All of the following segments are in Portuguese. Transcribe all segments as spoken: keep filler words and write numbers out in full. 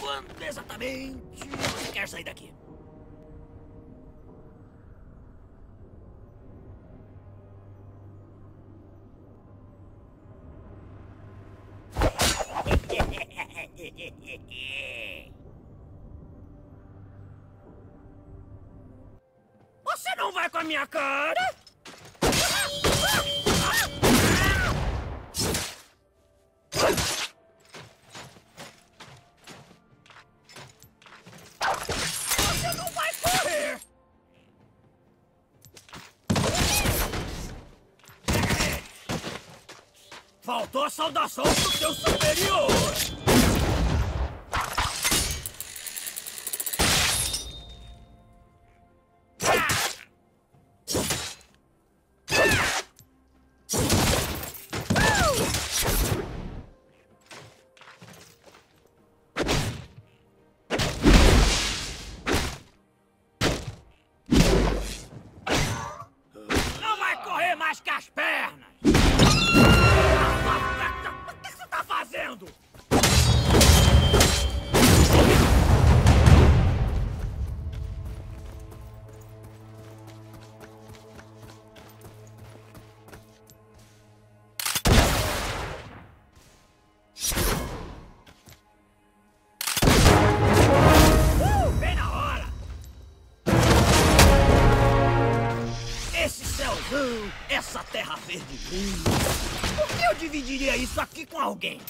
Quando exatamente você quer sair daqui? Você não vai com a minha cara? Faltou a saudação pro seu superior! Não vai correr mais que as pernas! Essa terra verde linda. Por que eu dividiria isso aqui com alguém?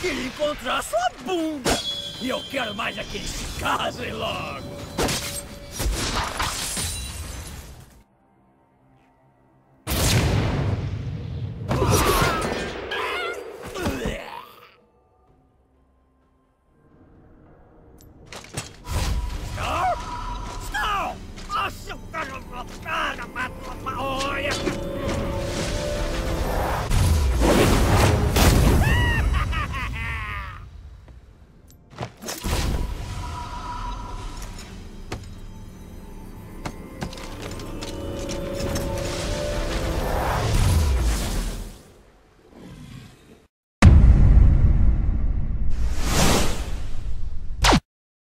Queria encontrar sua bunda! E eu quero mais é que eles se casem logo!